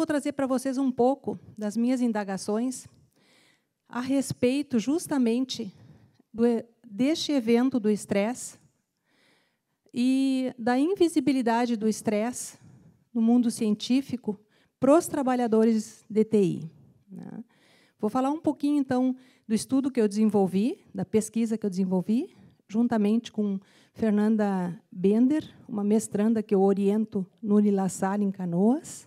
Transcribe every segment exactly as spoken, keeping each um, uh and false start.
vou trazer para vocês um pouco das minhas indagações a respeito justamente do, deste evento do estresse e da invisibilidade do estresse no mundo científico para os trabalhadores de T I. Vou falar um pouquinho, então, do estudo que eu desenvolvi, da pesquisa que eu desenvolvi, juntamente com Fernanda Bender, uma mestranda que eu oriento no Unilasalle, em Canoas.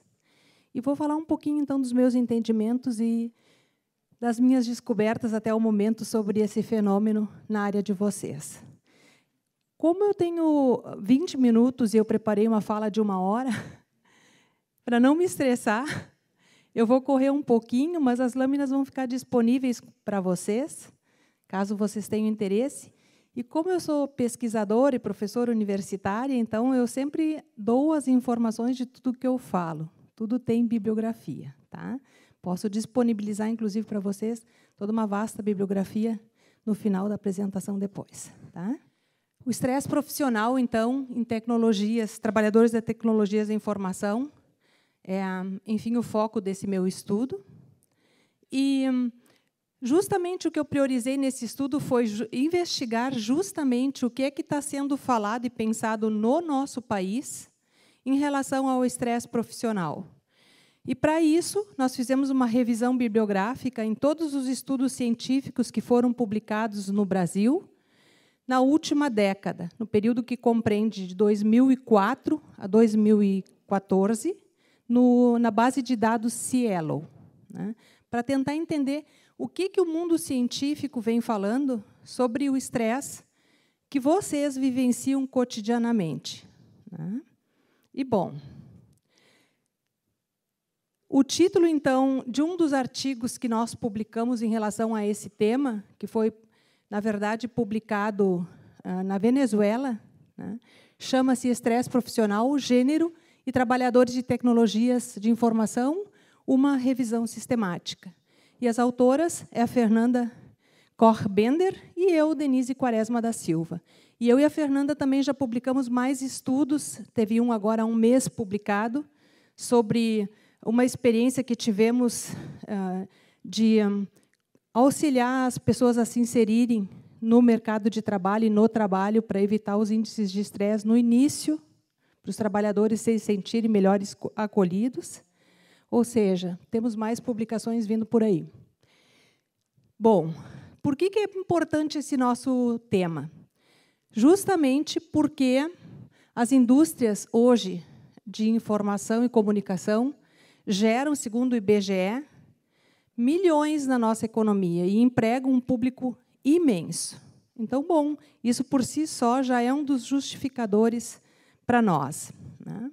E vou falar um pouquinho, então, dos meus entendimentos e das minhas descobertas até o momento sobre esse fenômeno na área de vocês. Como eu tenho vinte minutos e eu preparei uma fala de uma hora, para não me estressar, eu vou correr um pouquinho, mas as lâminas vão ficar disponíveis para vocês, caso vocês tenham interesse. E como eu sou pesquisadora e professora universitária, então eu sempre dou as informações de tudo que eu falo. Tudo tem bibliografia, tá? Posso disponibilizar, inclusive, para vocês toda uma vasta bibliografia no final da apresentação depois, tá? O estresse profissional, então, em tecnologias, trabalhadores de tecnologias da informação, é, enfim, o foco desse meu estudo. E justamente o que eu priorizei nesse estudo foi investigar justamente o que é que está sendo falado e pensado no nosso país em relação ao estresse profissional. E, para isso, nós fizemos uma revisão bibliográfica em todos os estudos científicos que foram publicados no Brasil na última década, no período que compreende de dois mil e quatro a dois mil e quatorze, No, na base de dados SciELO, né, para tentar entender o que, que o mundo científico vem falando sobre o estresse que vocês vivenciam cotidianamente. Né. E, bom, o título, então, de um dos artigos que nós publicamos em relação a esse tema, que foi, na verdade, publicado ah, na Venezuela, né, chama-se Estresse Profissional, Gênero e Trabalhadores de Tecnologias de Informação, uma revisão sistemática. E as autoras é a Fernanda Kor Bender e eu, Denise Quaresma da Silva. E eu e a Fernanda também já publicamos mais estudos, teve um agora há um mês publicado, sobre uma experiência que tivemos uh, de um, auxiliar as pessoas a se inserirem no mercado de trabalho e no trabalho para evitar os índices de estresse no início, para os trabalhadores se sentirem melhor acolhidos. Ou seja, temos mais publicações vindo por aí. Bom, por que é importante esse nosso tema? Justamente porque as indústrias hoje de informação e comunicação geram, segundo o I B G E, milhões na nossa economia e empregam um público imenso. Então, bom, isso por si só já é um dos justificadores para nós, né?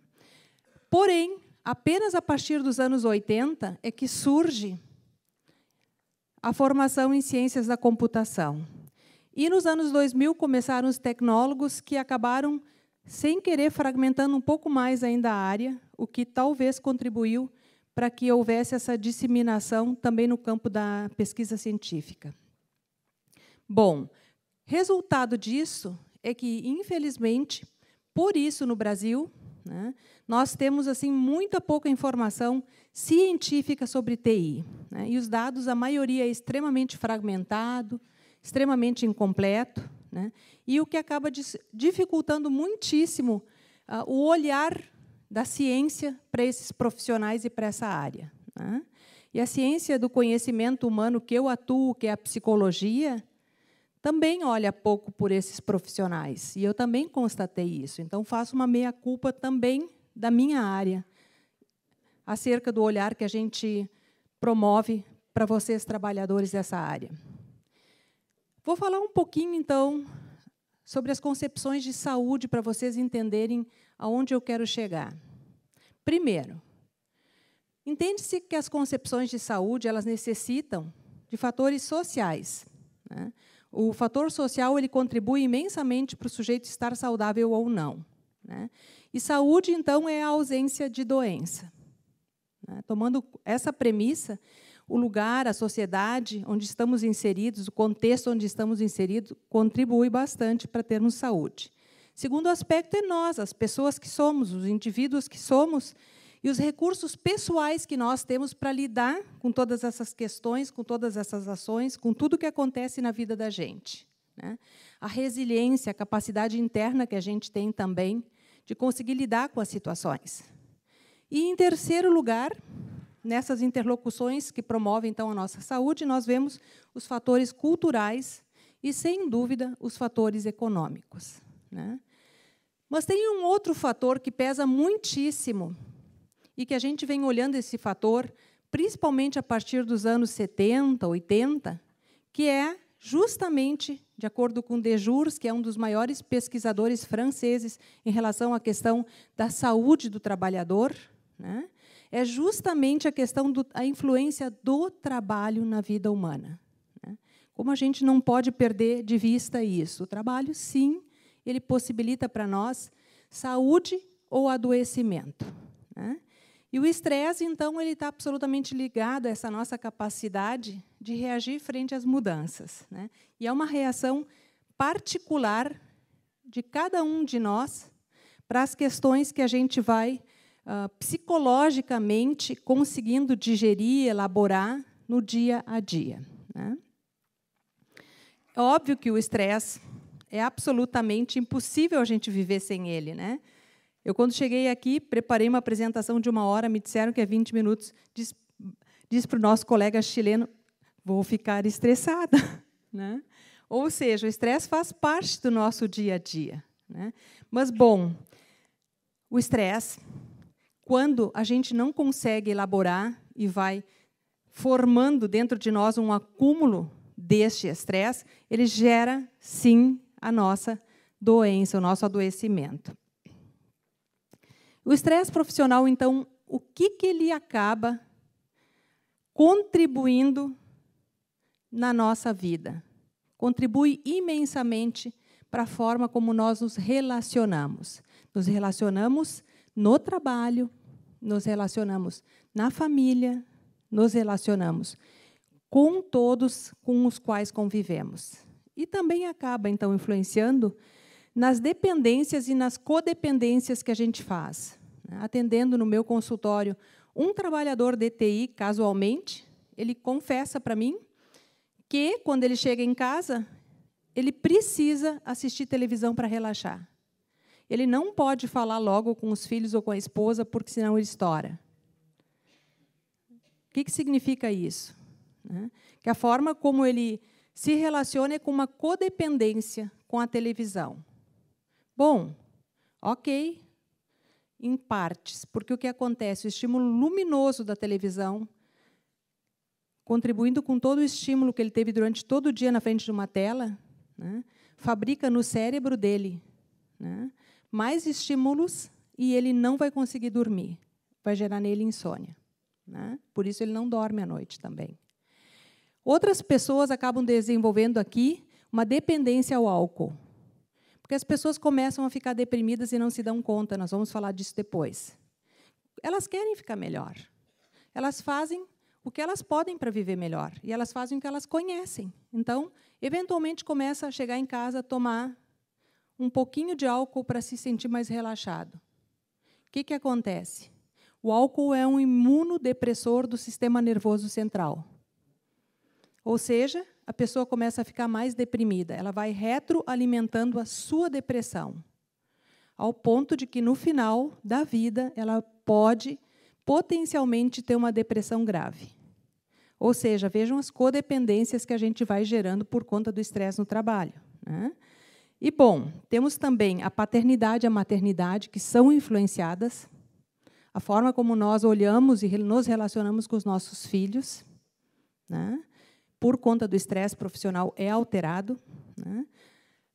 Porém, apenas a partir dos anos oitenta é que surge a formação em ciências da computação. E, nos anos dois mil, começaram os tecnólogos que acabaram, sem querer, fragmentando um pouco mais ainda a área, o que talvez contribuiu para que houvesse essa disseminação também no campo da pesquisa científica. Bom, resultado disso é que, infelizmente, por isso, no Brasil, né, nós temos assim muita pouca informação científica sobre T I, né, e os dados, a maioria, é extremamente fragmentado, extremamente incompleto, né, e o que acaba dificultando muitíssimo uh, o olhar da ciência para esses profissionais e para essa área, né. E a ciência do conhecimento humano que eu atuo, que é a psicologia, também olha pouco por esses profissionais, e eu também constatei isso. Então, faço uma meia-culpa também da minha área acerca do olhar que a gente promove para vocês, trabalhadores dessa área. Vou falar um pouquinho, então, sobre as concepções de saúde para vocês entenderem aonde eu quero chegar. Primeiro, entende-se que as concepções de saúde elas necessitam de fatores sociais, né? O fator social ele contribui imensamente para o sujeito estar saudável ou não, né? E saúde, então, é a ausência de doença, né? Tomando essa premissa, o lugar, a sociedade onde estamos inseridos, o contexto onde estamos inseridos, contribui bastante para termos saúde. Segundo aspecto é nós, as pessoas que somos, os indivíduos que somos, e os recursos pessoais que nós temos para lidar com todas essas questões, com todas essas ações, com tudo que acontece na vida da gente, né? A resiliência, a capacidade interna que a gente tem também de conseguir lidar com as situações. E, em terceiro lugar, nessas interlocuções que promovem então a nossa saúde, nós vemos os fatores culturais e, sem dúvida, os fatores econômicos, né? Mas tem um outro fator que pesa muitíssimo e que a gente vem olhando esse fator, principalmente a partir dos anos setenta, oitenta, que é justamente, de acordo com Dejours, que é um dos maiores pesquisadores franceses em relação à questão da saúde do trabalhador, né? É justamente a questão da influência do trabalho na vida humana, né? Como a gente não pode perder de vista isso. O trabalho, sim, ele possibilita para nós saúde ou adoecimento, né? E o estresse, então, ele está absolutamente ligado a essa nossa capacidade de reagir frente às mudanças, né? E é uma reação particular de cada um de nós para as questões que a gente vai uh, psicologicamente conseguindo digerir, elaborar no dia a dia, né? É óbvio que o estresse é absolutamente impossível a gente viver sem ele, né? Eu, quando cheguei aqui, preparei uma apresentação de uma hora, me disseram que é vinte minutos. Diz, diz para o nosso colega chileno, vou ficar estressada, né? Ou seja, o estresse faz parte do nosso dia a dia, né? Mas, bom, o estresse, quando a gente não consegue elaborar e vai formando dentro de nós um acúmulo deste estresse, ele gera, sim, a nossa doença, o nosso adoecimento. O estresse profissional, então, o que que ele acaba contribuindo na nossa vida? Contribui imensamente para a forma como nós nos relacionamos. Nos relacionamos no trabalho, nos relacionamos na família, nos relacionamos com todos com os quais convivemos. E também acaba, então, influenciando nas dependências e nas codependências que a gente faz. Atendendo no meu consultório um trabalhador de T I, casualmente, ele confessa para mim que, quando ele chega em casa, ele precisa assistir televisão para relaxar. Ele não pode falar logo com os filhos ou com a esposa, porque, senão, ele estoura. O que que significa isso? Que a forma como ele se relaciona é com uma codependência com a televisão. Bom, ok, em partes, porque o que acontece? O estímulo luminoso da televisão, contribuindo com todo o estímulo que ele teve durante todo o dia na frente de uma tela, né, fabrica no cérebro dele, né, mais estímulos e ele não vai conseguir dormir, vai gerar nele insônia, né? Por isso ele não dorme à noite também. Outras pessoas acabam desenvolvendo aqui uma dependência ao álcool, porque as pessoas começam a ficar deprimidas e não se dão conta, nós vamos falar disso depois. Elas querem ficar melhor, elas fazem o que elas podem para viver melhor, e elas fazem o que elas conhecem. Então, eventualmente, começa a chegar em casa, tomar um pouquinho de álcool para se sentir mais relaxado. O que que acontece? O álcool é um imunodepressor do sistema nervoso central. Ou seja, a pessoa começa a ficar mais deprimida, ela vai retroalimentando a sua depressão, ao ponto de que, no final da vida, ela pode potencialmente ter uma depressão grave. Ou seja, vejam as codependências que a gente vai gerando por conta do estresse no trabalho, né? E, bom, temos também a paternidade e a maternidade, que são influenciadas, a forma como nós olhamos e nos relacionamos com os nossos filhos, né? Por conta do estresse profissional, é alterado, né?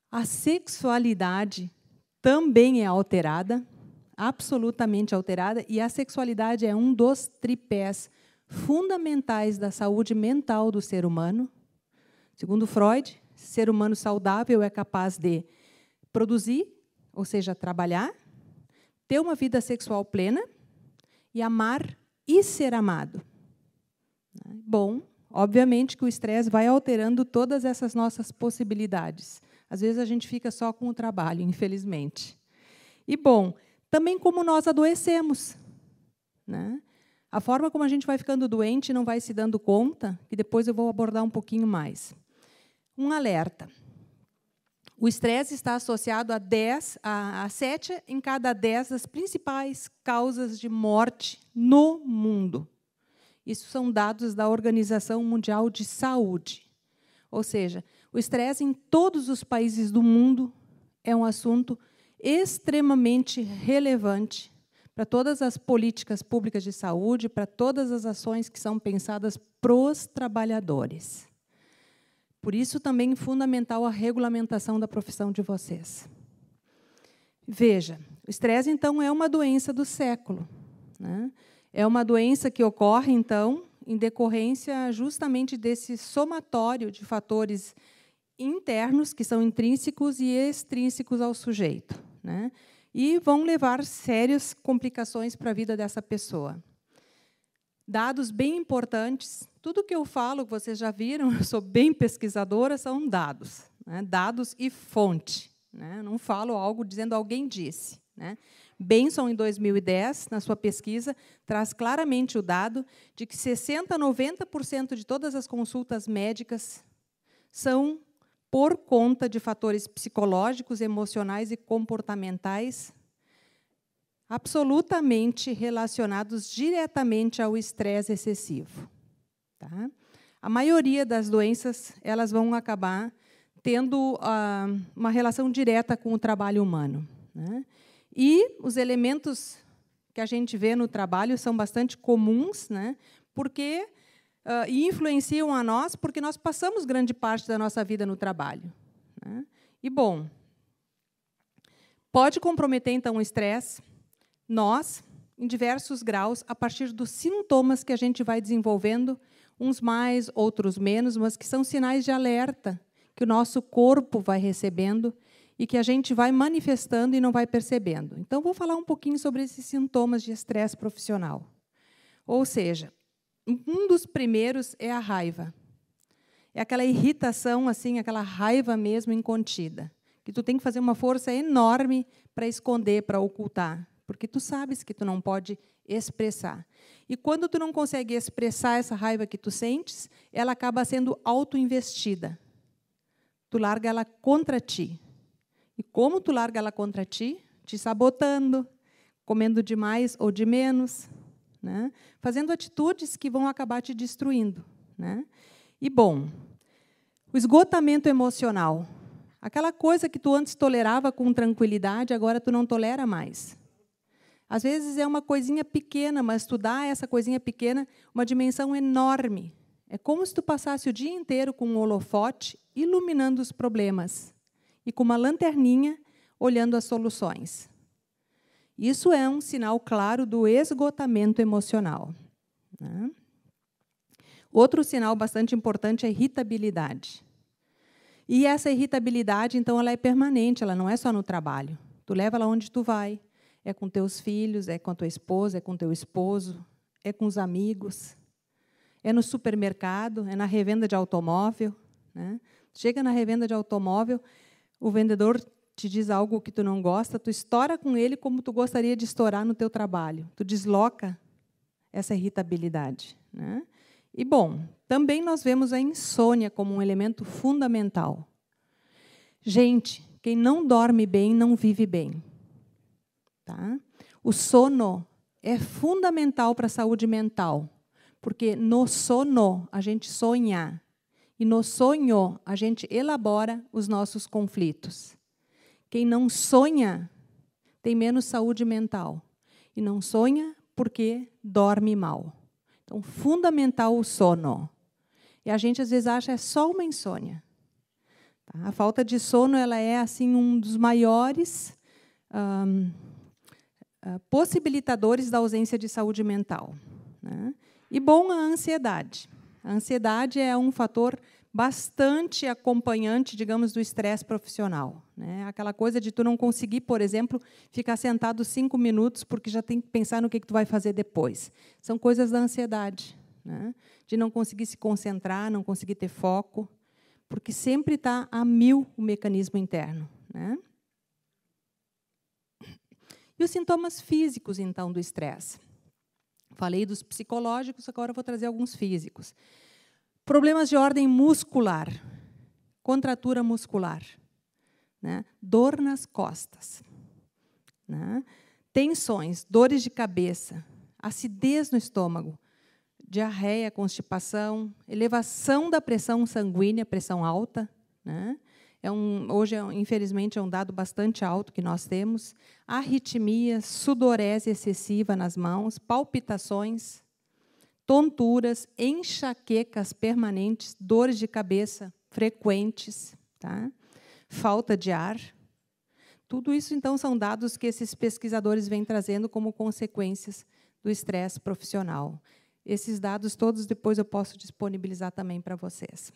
A sexualidade também é alterada, absolutamente alterada, e a sexualidade é um dos tripés fundamentais da saúde mental do ser humano. Segundo Freud, ser humano saudável é capaz de produzir, ou seja, trabalhar, ter uma vida sexual plena e amar e ser amado. Bom, obviamente que o estresse vai alterando todas essas nossas possibilidades. Às vezes, a gente fica só com o trabalho, infelizmente. E, bom, também como nós adoecemos, né? A forma como a gente vai ficando doente e não vai se dando conta, que depois eu vou abordar um pouquinho mais. Um alerta. O estresse está associado a, dez, a, a sete em cada dez das principais causas de morte no mundo. Isso são dados da Organização Mundial de Saúde. Ou seja, o estresse em todos os países do mundo é um assunto extremamente relevante para todas as políticas públicas de saúde, para todas as ações que são pensadas para os trabalhadores. Por isso, também é fundamental a regulamentação da profissão de vocês. Veja, o estresse, então, é uma doença do século, né? É uma doença que ocorre, então, em decorrência justamente desse somatório de fatores internos, que são intrínsecos e extrínsecos ao sujeito, né? E vão levar sérias complicações para a vida dessa pessoa. Dados bem importantes. Tudo que eu falo, vocês já viram, eu sou bem pesquisadora, são dados, né? Dados e fonte, né? Não falo algo dizendo alguém disse, né? Benson, em dois mil e dez, na sua pesquisa, traz claramente o dado de que sessenta a noventa por cento de todas as consultas médicas são por conta de fatores psicológicos, emocionais e comportamentais absolutamente relacionados diretamente ao estresse excessivo. Tá? A maioria das doenças elas vão acabar tendo ah, uma relação direta com o trabalho humano, né? E os elementos que a gente vê no trabalho são bastante comuns, né? Porque uh, influenciam a nós, porque nós passamos grande parte da nossa vida no trabalho, né? E, bom, pode comprometer, então, o estresse, nós, em diversos graus, a partir dos sintomas que a gente vai desenvolvendo, uns mais, outros menos, mas que são sinais de alerta que o nosso corpo vai recebendo e que a gente vai manifestando e não vai percebendo. Então, vou falar um pouquinho sobre esses sintomas de estresse profissional. Ou seja, um dos primeiros é a raiva. É aquela irritação, assim, aquela raiva mesmo incontida, que tu tem que fazer uma força enorme para esconder, para ocultar, porque tu sabes que tu não pode expressar. E quando tu não consegue expressar essa raiva que tu sentes, ela acaba sendo auto-investida. Tu larga ela contra ti. E como tu larga ela contra ti? Te sabotando, comendo demais ou de menos, né? Fazendo atitudes que vão acabar te destruindo, né? E, bom, o esgotamento emocional. Aquela coisa que tu antes tolerava com tranquilidade, agora tu não tolera mais. Às vezes é uma coisinha pequena, mas tu dá a essa coisinha pequena uma dimensão enorme. É como se tu passasse o dia inteiro com um holofote iluminando os problemas e com uma lanterninha olhando as soluções. Isso é um sinal claro do esgotamento emocional, né? Outro sinal bastante importante é a irritabilidade. E essa irritabilidade, então, ela é permanente, ela não é só no trabalho. Tu leva ela onde tu vai. É com teus filhos, é com a tua esposa, é com teu esposo, é com os amigos, é no supermercado, é na revenda de automóvel, né? Chega na revenda de automóvel, o vendedor te diz algo que tu não gosta, tu estoura com ele como tu gostaria de estourar no teu trabalho. Tu desloca essa irritabilidade, né? E, bom, também nós vemos a insônia como um elemento fundamental. Gente, quem não dorme bem não vive bem, tá? O sono é fundamental para a saúde mental, porque no sono a gente sonha. E no sonho, a gente elabora os nossos conflitos. Quem não sonha tem menos saúde mental. E não sonha porque dorme mal. Então, fundamental o sono. E a gente, às vezes, acha que é só uma insônia. A falta de sono ela é assim um dos maiores hum, possibilitadores da ausência de saúde mental, né? E, bom, a ansiedade. A ansiedade é um fator bastante acompanhante, digamos, do estresse profissional, né? Aquela coisa de tu não conseguir, por exemplo, ficar sentado cinco minutos porque já tem que pensar no que que tu vai fazer depois. São coisas da ansiedade, né? De não conseguir se concentrar, não conseguir ter foco, porque sempre está a mil o mecanismo interno, né? E os sintomas físicos, então, do estresse. Falei dos psicológicos, agora vou trazer alguns físicos. Problemas de ordem muscular, contratura muscular, né? Dor nas costas, né? Tensões, dores de cabeça, acidez no estômago, diarreia, constipação, elevação da pressão sanguínea, pressão alta, né? É um, hoje, infelizmente, é um dado bastante alto que nós temos. Arritmia, sudorese excessiva nas mãos, palpitações, tonturas, enxaquecas permanentes, dores de cabeça frequentes, tá? Falta de ar. Tudo isso, então, são dados que esses pesquisadores vêm trazendo como consequências do estresse profissional. Esses dados todos depois eu posso disponibilizar também para vocês.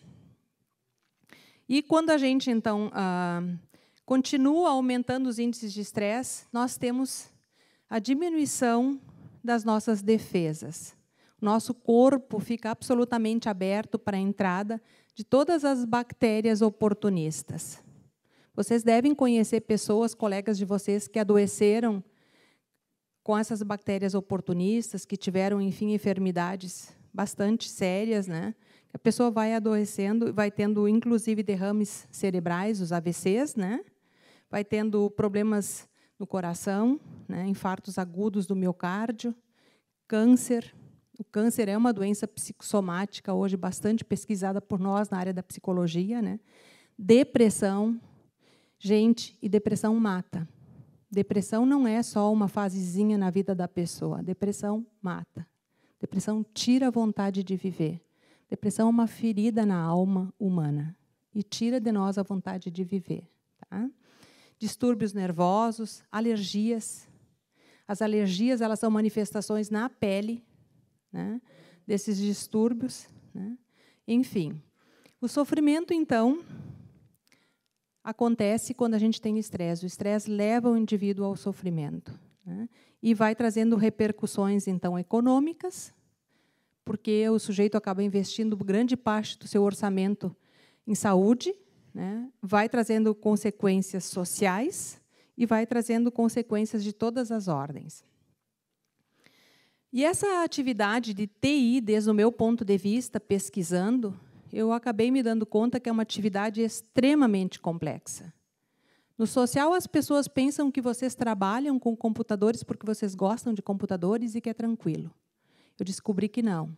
E quando a gente, então, ah, continua aumentando os índices de estresse, nós temos a diminuição das nossas defesas. Nosso corpo fica absolutamente aberto para a entrada de todas as bactérias oportunistas. Vocês devem conhecer pessoas, colegas de vocês, que adoeceram com essas bactérias oportunistas, que tiveram, enfim, enfermidades bastante sérias, né? A pessoa vai adoecendo, vai tendo, inclusive, derrames cerebrais, os A V Cs, né? Vai tendo problemas no coração, né? Infartos agudos do miocárdio, câncer. O câncer é uma doença psicossomática, hoje bastante pesquisada por nós na área da psicologia, né? Depressão. Gente, e depressão mata. Depressão não é só uma fasezinha na vida da pessoa. Depressão mata. Depressão tira a vontade de viver. Depressão é uma ferida na alma humana e tira de nós a vontade de viver. Tá? Distúrbios nervosos, alergias. As alergias, elas são manifestações na pele, né, desses distúrbios. Né? Enfim, o sofrimento, então, acontece quando a gente tem estresse. O estresse leva o indivíduo ao sofrimento, né, e vai trazendo repercussões, então, econômicas, porque o sujeito acaba investindo grande parte do seu orçamento em saúde, né? Vai trazendo consequências sociais e vai trazendo consequências de todas as ordens. E essa atividade de T I, desde o meu ponto de vista, pesquisando, eu acabei me dando conta que é uma atividade extremamente complexa. No social, as pessoas pensam que vocês trabalham com computadores porque vocês gostam de computadores e que é tranquilo. Eu descobri que não.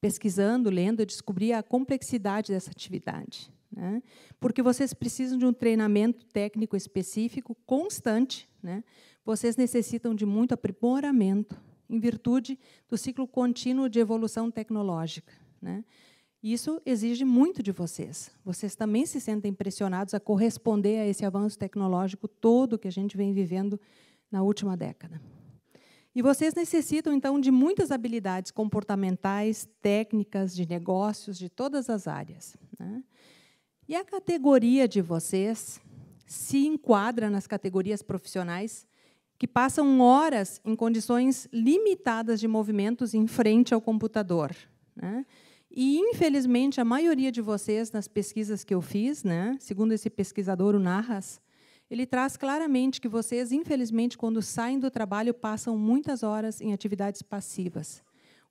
Pesquisando, lendo, eu descobri a complexidade dessa atividade, né? Porque vocês precisam de um treinamento técnico específico, constante, né? Vocês necessitam de muito aprimoramento em virtude do ciclo contínuo de evolução tecnológica, né? Isso exige muito de vocês. Vocês também se sentem pressionados a corresponder a esse avanço tecnológico todo que a gente vem vivendo na última década. E vocês necessitam, então, de muitas habilidades comportamentais, técnicas, de negócios, de todas as áreas, né? E a categoria de vocês se enquadra nas categorias profissionais que passam horas em condições limitadas de movimentos em frente ao computador, né? E, infelizmente, a maioria de vocês, nas pesquisas que eu fiz, né, segundo esse pesquisador, o Nahas, ele traz claramente que vocês, infelizmente, quando saem do trabalho, passam muitas horas em atividades passivas.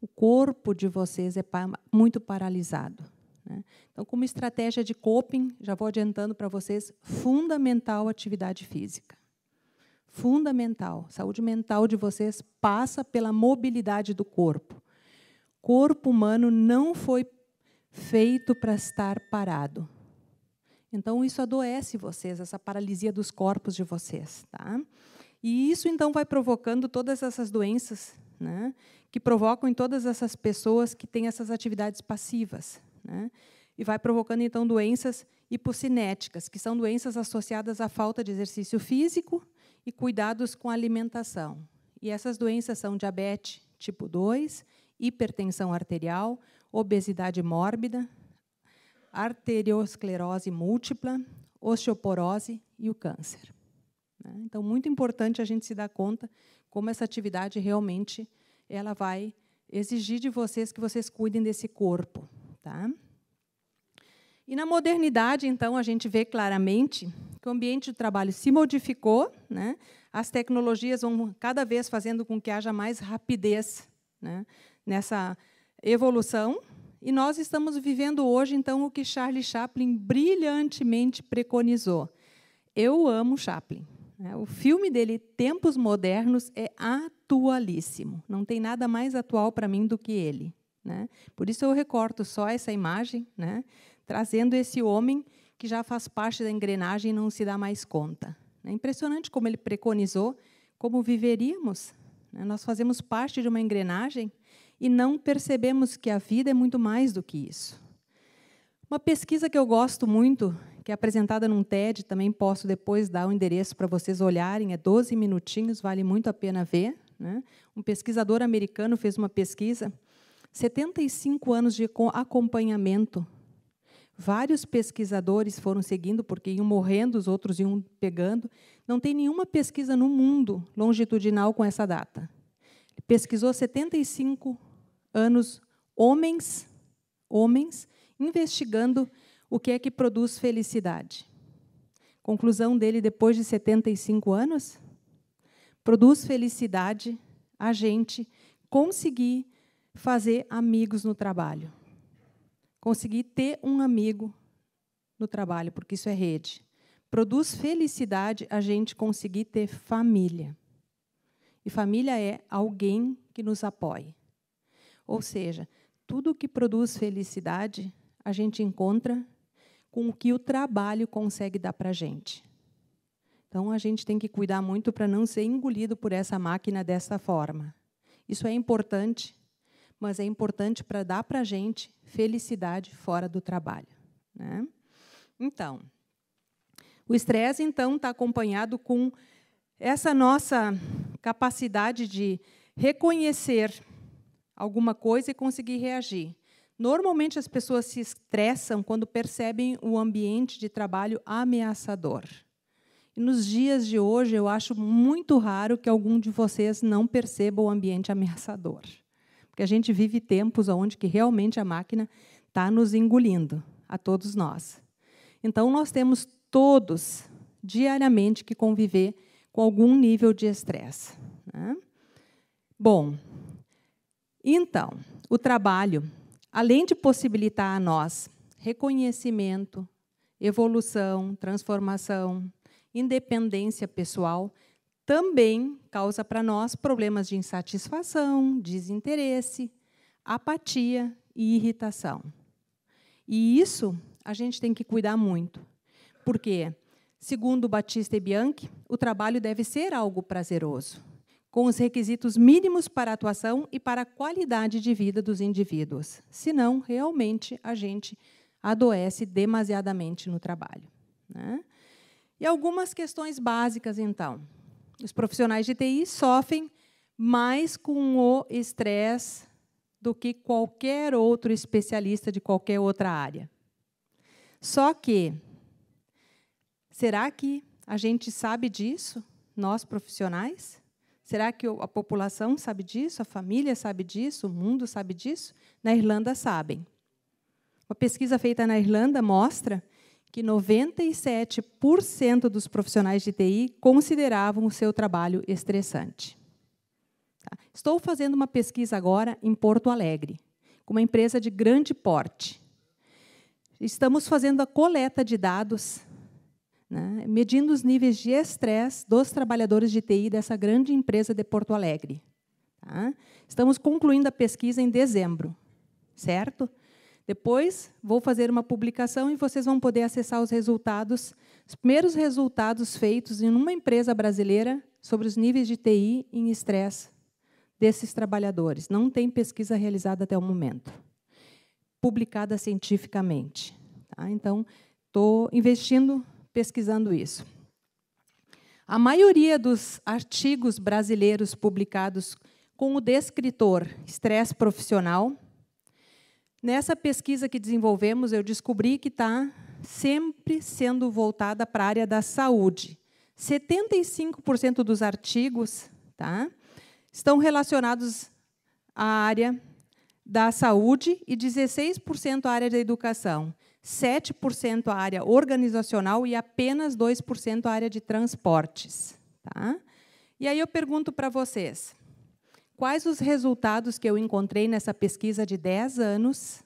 O corpo de vocês é muito paralisado, né? Então, como estratégia de coping, já vou adiantando para vocês, fundamental atividade física. Fundamental. Saúde mental de vocês passa pela mobilidade do corpo. O corpo humano não foi feito para estar parado. Então, isso adoece vocês, essa paralisia dos corpos de vocês, tá? E isso, então, vai provocando todas essas doenças, né, que provocam em todas essas pessoas que têm essas atividades passivas, né? E vai provocando, então, doenças hipocinéticas, que são doenças associadas à falta de exercício físico e cuidados com a alimentação. E essas doenças são diabetes tipo dois, hipertensão arterial, obesidade mórbida, arteriosclerose múltipla, osteoporose e o câncer. Então, muito importante a gente se dar conta como essa atividade realmente ela vai exigir de vocês que vocês cuidem desse corpo, tá? E na modernidade, então, a gente vê claramente que o ambiente de trabalho se modificou, né? As tecnologias vão cada vez fazendo com que haja mais rapidez, né, nessa evolução. E nós estamos vivendo hoje, então, o que Charlie Chaplin brilhantemente preconizou. Eu amo Chaplin. O filme dele, Tempos Modernos, é atualíssimo. Não tem nada mais atual para mim do que ele, né? Por isso, eu recorto só essa imagem, né, trazendo esse homem que já faz parte da engrenagem e não se dá mais conta. É impressionante como ele preconizou como viveríamos. Nós fazemos parte de uma engrenagem e não percebemos que a vida é muito mais do que isso. Uma pesquisa que eu gosto muito, que é apresentada num TED, também posso depois dar o endereço para vocês olharem, é doze minutinhos, vale muito a pena ver, né? Um pesquisador americano fez uma pesquisa, setenta e cinco anos de acompanhamento. Vários pesquisadores foram seguindo, porque iam morrendo, os outros iam pegando. Não tem nenhuma pesquisa no mundo longitudinal com essa data. Ele pesquisou setenta e cinco anos, homens, homens, investigando o que é que produz felicidade. Conclusão dele, depois de setenta e cinco anos, produz felicidade a gente conseguir fazer amigos no trabalho, conseguir ter um amigo no trabalho, porque isso é rede. Produz felicidade a gente conseguir ter família. E família é alguém que nos apoie. Ou seja, tudo que produz felicidade a gente encontra com o que o trabalho consegue dar para a gente. Então, a gente tem que cuidar muito para não ser engolido por essa máquina dessa forma. Isso é importante, mas é importante para dar para a gente felicidade fora do trabalho, né? Então, o estresse, então, está acompanhado com essa nossa capacidade de reconhecer alguma coisa e conseguir reagir. Normalmente, as pessoas se estressam quando percebem o ambiente de trabalho ameaçador. E nos dias de hoje, eu acho muito raro que algum de vocês não perceba o ambiente ameaçador, porque a gente vive tempos onde que realmente a máquina está nos engolindo, a todos nós. Então, nós temos todos, diariamente, que conviver com algum nível de estresse, né? Bom, então, o trabalho, além de possibilitar a nós reconhecimento, evolução, transformação, independência pessoal, também causa para nós problemas de insatisfação, desinteresse, apatia e irritação. E isso a gente tem que cuidar muito, porque, segundo Batista e Bianchi, o trabalho deve ser algo prazeroso, com os requisitos mínimos para a atuação e para a qualidade de vida dos indivíduos. Senão, realmente, a gente adoece demasiadamente no trabalho, né? E algumas questões básicas, então. Os profissionais de T I sofrem mais com o estresse do que qualquer outro especialista de qualquer outra área. Só que, será que a gente sabe disso, nós profissionais? Será que a população sabe disso? A família sabe disso? O mundo sabe disso? Na Irlanda, sabem. Uma pesquisa feita na Irlanda mostra que noventa e sete por cento dos profissionais de T I consideravam o seu trabalho estressante. Estou fazendo uma pesquisa agora em Porto Alegre, com uma empresa de grande porte. Estamos fazendo a coleta de dados, né, medindo os níveis de estresse dos trabalhadores de T I dessa grande empresa de Porto Alegre, tá? Estamos concluindo a pesquisa em dezembro, certo? Depois, vou fazer uma publicação e vocês vão poder acessar os resultados, os primeiros resultados feitos em uma empresa brasileira sobre os níveis de T I em estresse desses trabalhadores. Não tem pesquisa realizada até o momento, publicada cientificamente, tá? Então, estou investindo, pesquisando isso. A maioria dos artigos brasileiros publicados com o descritor estresse profissional, nessa pesquisa que desenvolvemos, eu descobri que está sempre sendo voltada para a área da saúde. setenta e cinco por cento dos artigos, tá, estão relacionados à área da saúde e dezesseis por cento à área da educação, sete por cento à área organizacional e apenas dois por cento à área de transportes, tá? E aí eu pergunto para vocês, quais os resultados que eu encontrei nessa pesquisa de dez anos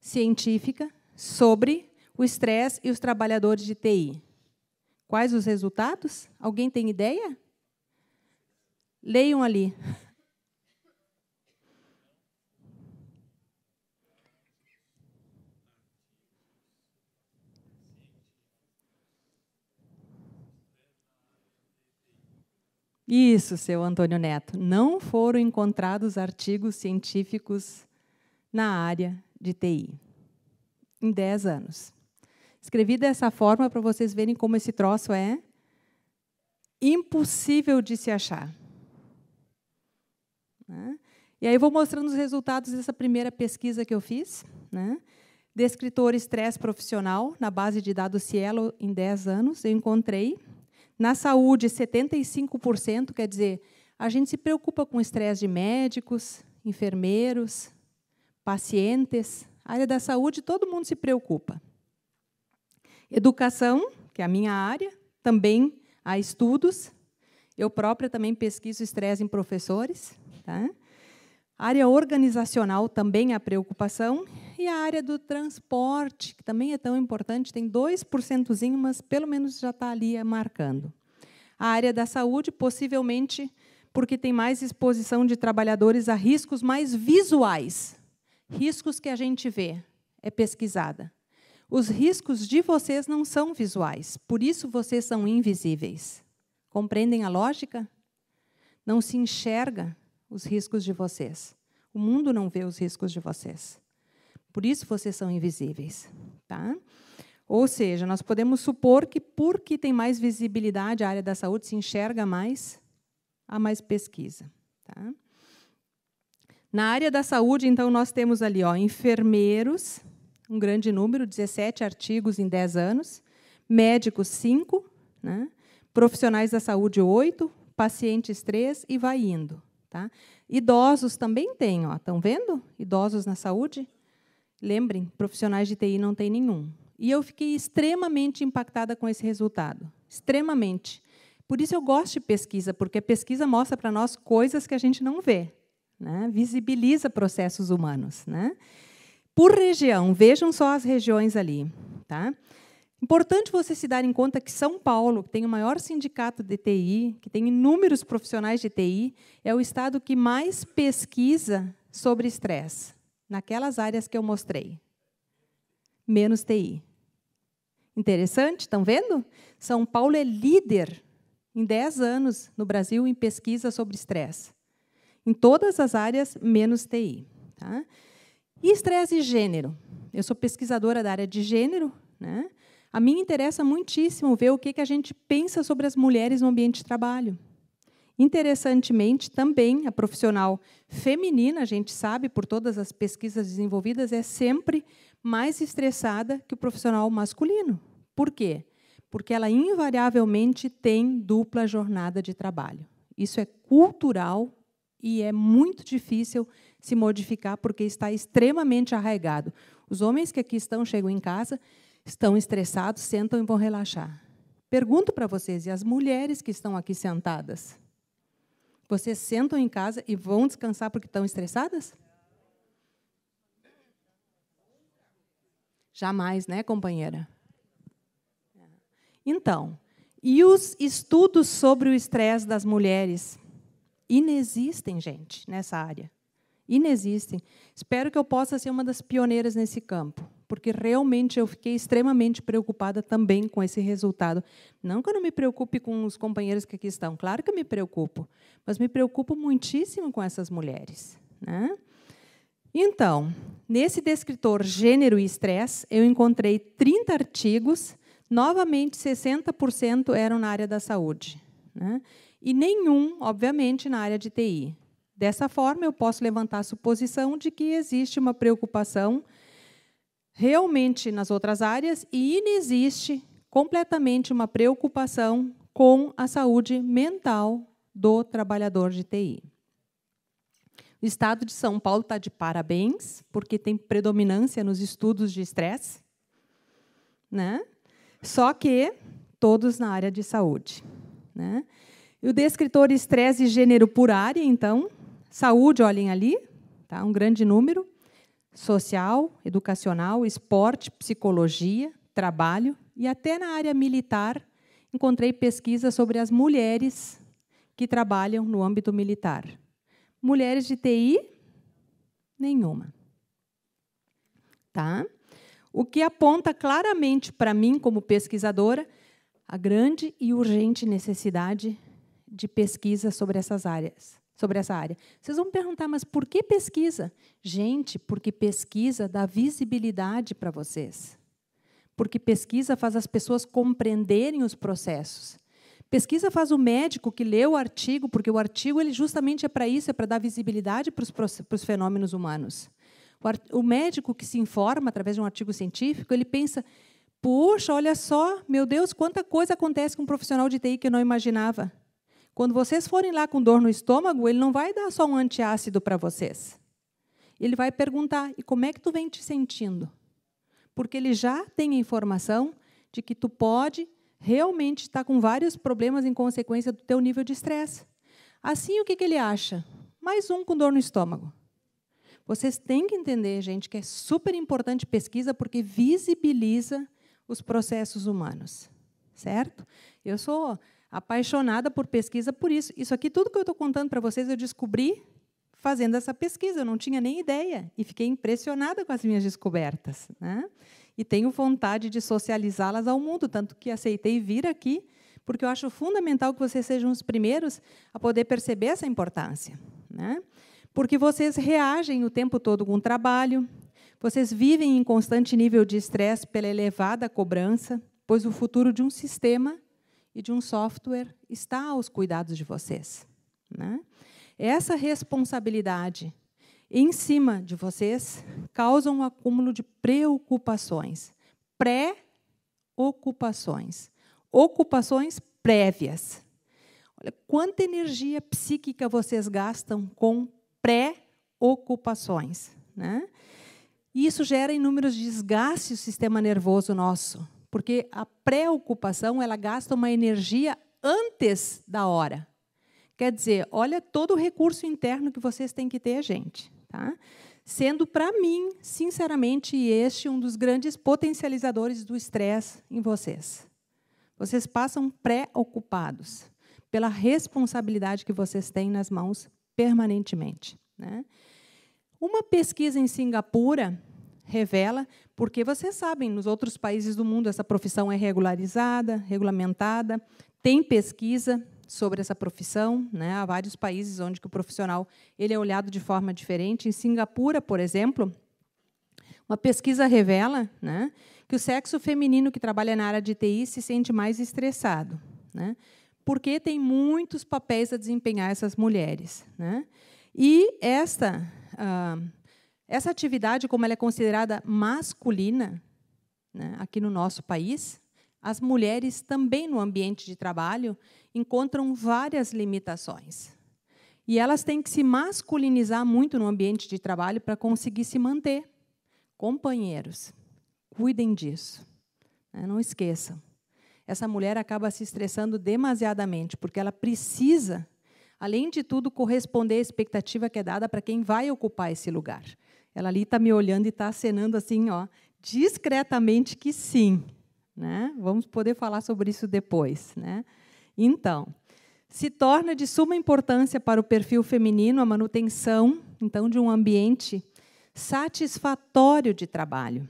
científica sobre o estresse e os trabalhadores de T I. Quais os resultados? Alguém tem ideia? Leiam ali. Isso, seu Antônio Neto. Não foram encontrados artigos científicos na área de T I em dez anos. Escrevi dessa forma para vocês verem como esse troço é impossível de se achar. Né? E aí eu vou mostrando os resultados dessa primeira pesquisa que eu fiz, né? Descritor estresse profissional, na base de dados SciELO em dez anos, eu encontrei. Na saúde, setenta e cinco por cento, quer dizer, a gente se preocupa com estresse de médicos, enfermeiros, pacientes. A área da saúde, todo mundo se preocupa. Educação, que é a minha área, também há estudos. Eu própria também pesquiso estresse em professores. Tá? Área organizacional, também há preocupação. E a área do transporte, que também é tão importante, tem dois por cento, mas pelo menos já está ali marcando. A área da saúde, possivelmente, porque tem mais exposição de trabalhadores a riscos mais visuais. Riscos que a gente vê, é pesquisada. Os riscos de vocês não são visuais, por isso vocês são invisíveis. Compreendem a lógica? Não se enxerga os riscos de vocês. O mundo não vê os riscos de vocês. Por isso, vocês são invisíveis. Tá? Ou seja, nós podemos supor que, porque tem mais visibilidade, a área da saúde se enxerga mais, há mais pesquisa. Tá? Na área da saúde, então, nós temos ali ó, enfermeiros, um grande número, dezessete artigos em dez anos, médicos, cinco, né? Profissionais da saúde, oito, pacientes, três, e vai indo. Tá? Idosos também tem, ó, estão vendo? Idosos na saúde? Lembrem, profissionais de T I não tem nenhum. E eu fiquei extremamente impactada com esse resultado. Extremamente. Por isso eu gosto de pesquisa, porque a pesquisa mostra para nós coisas que a gente não vê. Né? Visibiliza processos humanos. Né? Por região, vejam só as regiões ali. Tá? Importante vocês se darem conta que São Paulo, que tem o maior sindicato de T I, que tem inúmeros profissionais de T I, é o estado que mais pesquisa sobre estresse. Naquelas áreas que eu mostrei. Menos T I. Interessante, estão vendo? São Paulo é líder em dez anos no Brasil em pesquisa sobre estresse. Em todas as áreas, menos T I. Tá? E estresse e gênero. Eu sou pesquisadora da área de gênero. Né? A mim interessa muitíssimo ver o que que a gente pensa sobre as mulheres no ambiente de trabalho. Interessantemente, também, a profissional feminina, a gente sabe, por todas as pesquisas desenvolvidas, é sempre mais estressada que o profissional masculino. Por quê? Porque ela, invariavelmente, tem dupla jornada de trabalho. Isso é cultural e é muito difícil se modificar, porque está extremamente arraigado. Os homens que aqui estão, chegam em casa, estão estressados, sentam e vão relaxar. Pergunto para vocês, e as mulheres que estão aqui sentadas? Vocês sentam em casa e vão descansar porque estão estressadas? Jamais, né, companheira? Então, e os estudos sobre o estresse das mulheres? Inexistem, gente, nessa área. Inexistem. Espero que eu possa ser uma das pioneiras nesse campo, porque realmente eu fiquei extremamente preocupada também com esse resultado. Não que eu não me preocupe com os companheiros que aqui estão, claro que eu me preocupo, mas me preocupo muitíssimo com essas mulheres. Né? Então, nesse descritor gênero e estresse, eu encontrei trinta artigos, novamente sessenta por cento eram na área da saúde. Né? E nenhum, obviamente, na área de T I. Dessa forma, eu posso levantar a suposição de que existe uma preocupação realmente nas outras áreas, e inexiste completamente uma preocupação com a saúde mental do trabalhador de T I. O estado de São Paulo está de parabéns, porque tem predominância nos estudos de estresse, né? Só que todos na área de saúde. Né? E o descritor estresse e gênero por área, então, Saúde, olhem ali, tá? Um grande número. Social, educacional, esporte, psicologia, trabalho. E até na área militar, encontrei pesquisa sobre as mulheres que trabalham no âmbito militar. Mulheres de T I, nenhuma. Tá? O que aponta claramente para mim, como pesquisadora, a grande e urgente necessidade de pesquisa sobre essas áreas. Sobre essa área. Vocês vão me perguntar, mas por que pesquisa? Gente, porque pesquisa dá visibilidade para vocês. Porque pesquisa faz as pessoas compreenderem os processos. Pesquisa faz o médico que lê o artigo, porque o artigo ele justamente é para isso, é para dar visibilidade para os fenômenos humanos. O, o médico que se informa através de um artigo científico, ele pensa, puxa, olha só, meu Deus, quanta coisa acontece com um profissional de T I que eu não imaginava. Quando vocês forem lá com dor no estômago, ele não vai dar só um antiácido para vocês. Ele vai perguntar, e como é que tu vem te sentindo? Porque ele já tem a informação de que tu pode realmente estar com vários problemas em consequência do teu nível de estresse. Assim, o que, que ele acha? Mais um com dor no estômago. Vocês têm que entender, gente, que é super importante pesquisa porque visibiliza os processos humanos. Certo? Eu sou apaixonada por pesquisa por isso. Isso aqui, tudo que eu estou contando para vocês, eu descobri fazendo essa pesquisa. Eu não tinha nem ideia e fiquei impressionada com as minhas descobertas, né? E tenho vontade de socializá-las ao mundo, tanto que aceitei vir aqui, porque eu acho fundamental que vocês sejam os primeiros a poder perceber essa importância, né? Porque vocês reagem o tempo todo com o trabalho, vocês vivem em constante nível de estresse pela elevada cobrança, pois o futuro de um sistema e de um software está aos cuidados de vocês, né? Essa responsabilidade em cima de vocês causa um acúmulo de preocupações, pré-ocupações, ocupações prévias. Olha quanta energia psíquica vocês gastam com pré-ocupações, né? Isso gera inúmeros desgastes no sistema nervoso nosso. Porque a preocupação ela gasta uma energia antes da hora. Quer dizer, olha todo o recurso interno que vocês têm que ter, gente. Tá? Sendo, para mim, sinceramente, este um dos grandes potencializadores do estresse em vocês. Vocês passam preocupados pela responsabilidade que vocês têm nas mãos permanentemente, né? Uma pesquisa em Singapura revela, porque vocês sabem, nos outros países do mundo essa profissão é regularizada, regulamentada, tem pesquisa sobre essa profissão, né? Há vários países onde que o profissional ele é olhado de forma diferente. Em Singapura, por exemplo, uma pesquisa revela, né, que o sexo feminino que trabalha na área de T I se sente mais estressado, né? Porque tem muitos papéis a desempenhar essas mulheres, né? E esta uh, Essa atividade, como ela é considerada masculina, né, aqui no nosso país, as mulheres também no ambiente de trabalho encontram várias limitações. E elas têm que se masculinizar muito no ambiente de trabalho para conseguir se manter. Companheiros, cuidem disso, né, não esqueçam. Essa mulher acaba se estressando demasiadamente, porque ela precisa, além de tudo, corresponder à expectativa que é dada para quem vai ocupar esse lugar. Ela ali está me olhando e está acenando assim, ó, discretamente que sim, né? Vamos poder falar sobre isso depois, né? Então, se torna de suma importância para o perfil feminino a manutenção, então, de um ambiente satisfatório de trabalho,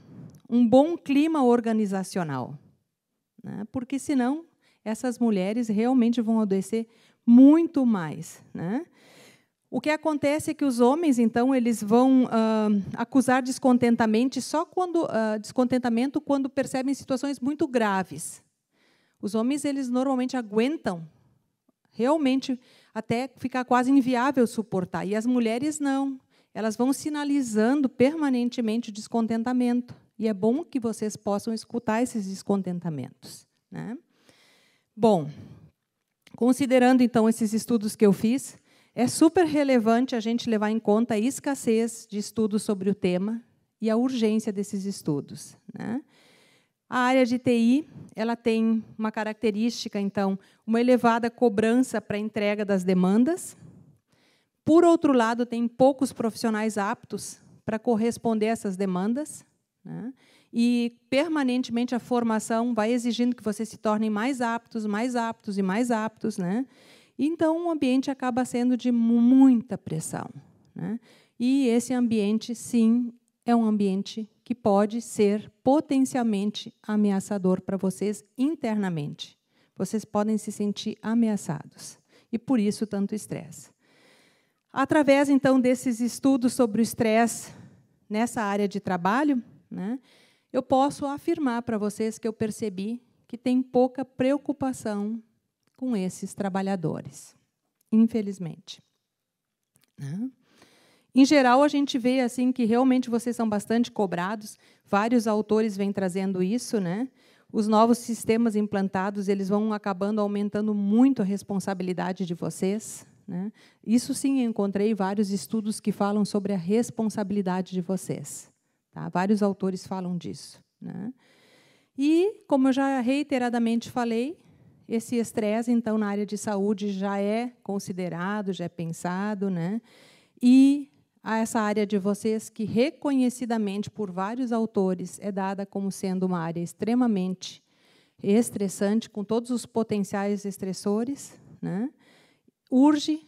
um bom clima organizacional, né? Porque senão essas mulheres realmente vão adoecer muito mais, né? O que acontece é que os homens, então, eles vão uh, acusar descontentamento só quando uh, descontentamento quando percebem situações muito graves. Os homens eles normalmente aguentam, realmente até ficar quase inviável suportar. E as mulheres não, elas vão sinalizando permanentemente o descontentamento. E é bom que vocês possam escutar esses descontentamentos, né? Bom, considerando então esses estudos que eu fiz, é super relevante a gente levar em conta a escassez de estudos sobre o tema e a urgência desses estudos, né? A área de T I ela tem uma característica, então, uma elevada cobrança para a entrega das demandas, Por outro lado, tem poucos profissionais aptos para corresponder a essas demandas, né? E, permanentemente, a formação vai exigindo que vocês se tornem mais aptos, mais aptos e mais aptos, né? Então, o ambiente acaba sendo de muita pressão, né? E esse ambiente, sim, é um ambiente que pode ser potencialmente ameaçador para vocês internamente. Vocês podem se sentir ameaçados, e por isso tanto estresse. Através, então, desses estudos sobre o estresse nessa área de trabalho, né, eu posso afirmar para vocês que eu percebi que tem pouca preocupação com esses trabalhadores, infelizmente. Né? Em geral, a gente vê assim que realmente vocês são bastante cobrados. Vários autores vêm trazendo isso, né? Os novos sistemas implantados, eles vão acabando aumentando muito a responsabilidade de vocês, né? Isso sim, eu encontrei vários estudos que falam sobre a responsabilidade de vocês, tá? Vários autores falam disso, né? E, como eu já reiteradamente falei, esse estresse, então, na área de saúde já é considerado, já é pensado, né? E a essa área de vocês que, reconhecidamente por vários autores, é dada como sendo uma área extremamente estressante, com todos os potenciais estressores, né? Urge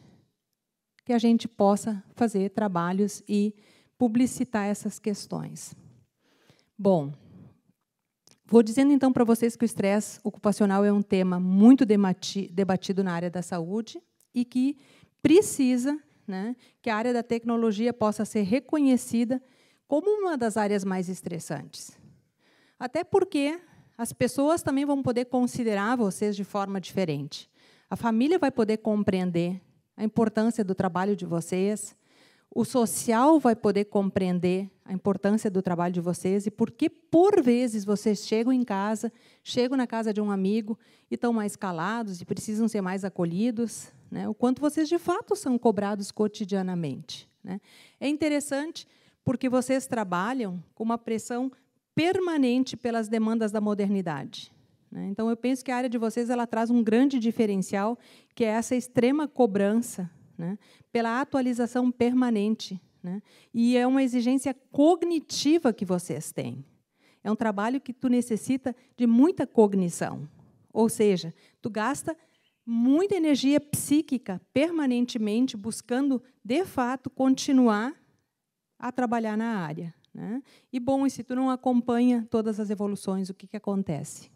que a gente possa fazer trabalhos e publicitar essas questões. Bom, vou dizendo, então, para vocês que o estresse ocupacional é um tema muito debatido na área da saúde e que precisa, né, que a área da tecnologia possa ser reconhecida como uma das áreas mais estressantes. Até porque as pessoas também vão poder considerar vocês de forma diferente. A família vai poder compreender a importância do trabalho de vocês, o social vai poder compreender a importância do trabalho de vocês e porque, por vezes, vocês chegam em casa, chegam na casa de um amigo e estão mais calados e precisam ser mais acolhidos, né? O quanto vocês, de fato, são cobrados cotidianamente, né? É interessante porque vocês trabalham com uma pressão permanente pelas demandas da modernidade, né? Então, eu penso que a área de vocês ela traz um grande diferencial, que é essa extrema cobrança, né, pela atualização permanente, né, e é uma exigência cognitiva que vocês têm. É um trabalho que tu necessita de muita cognição, ou seja, tu gasta muita energia psíquica permanentemente buscando, de fato, continuar a trabalhar na área, né? E, bom, e se tu não acompanha todas as evoluções, o que, que acontece?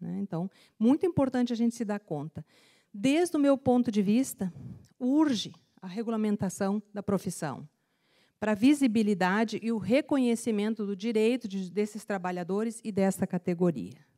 Né? Então, muito importante a gente se dar conta. Desde o meu ponto de vista, urge a regulamentação da profissão para a visibilidade e o reconhecimento do direito de, desses trabalhadores e dessa categoria.